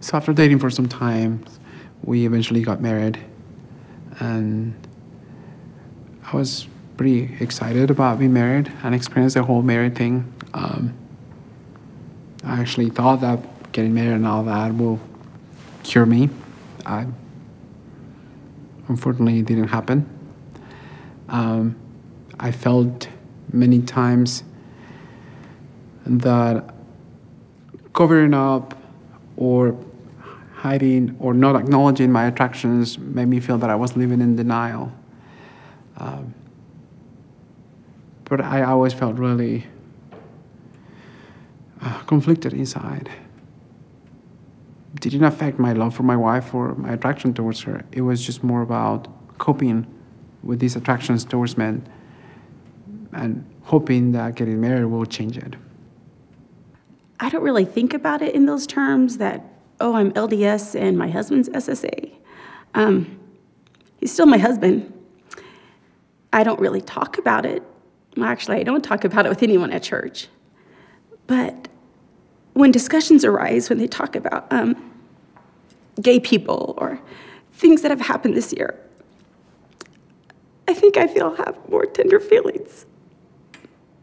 So after dating for some time, we eventually got married, and I was pretty excited about being married and experienced the whole married thing. I actually thought that getting married and all that will cure me. Unfortunately, it didn't happen. I felt many times that covering up or hiding or not acknowledging my attractions made me feel that I was living in denial. But I always felt really conflicted inside. It didn't affect my love for my wife or my attraction towards her. It was just more about coping with these attractions towards men and hoping that getting married will change it. I don't really think about it in those terms that, oh, I'm LDS and my husband's SSA. He's still my husband. I don't really talk about it. Well, actually, I don't talk about it with anyone at church. But when discussions arise, when they talk about gay people or things that have happened this year, I think I have more tender feelings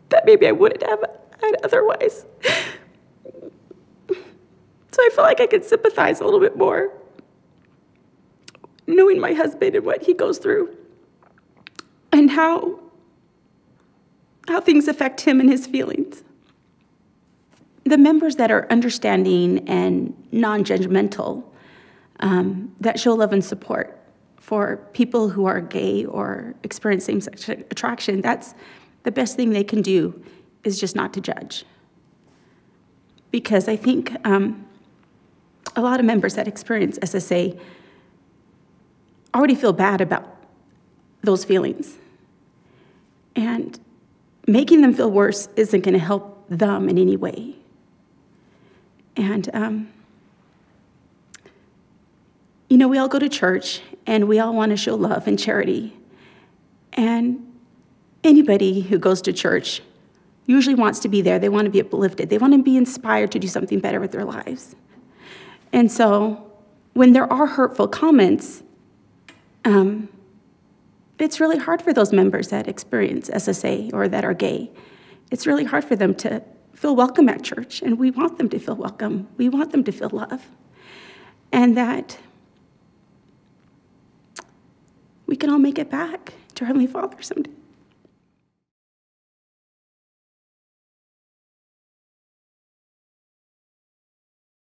that maybe I wouldn't have had otherwise. So I feel like I could sympathize a little bit more, knowing my husband and what he goes through and how things affect him and his feelings. The members that are understanding and non-judgmental, that show love and support for people who are gay or experience same-sex attraction, that's the best thing they can do, is just not to judge. Because I think a lot of members that experience SSA already feel bad about those feelings. And making them feel worse isn't going to help them in any way. And, you know, we all go to church, and we all want to show love and charity. And anybody who goes to church usually wants to be there. They want to be uplifted. They want to be inspired to do something better with their lives. And so when there are hurtful comments, it's really hard for those members that experience SSA or that are gay. It's really hard for them to feel welcome at church, and we want them to feel welcome. We want them to feel love. And that we can all make it back to Heavenly Father someday.